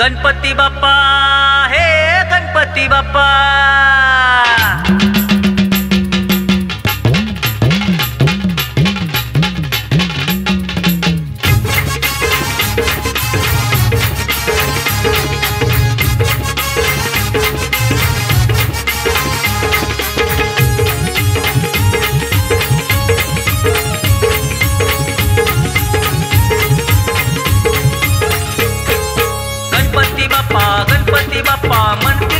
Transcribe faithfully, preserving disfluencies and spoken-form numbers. गणपति बाप्पा हे गणपति बाप्पा गणपति बाप्पा मन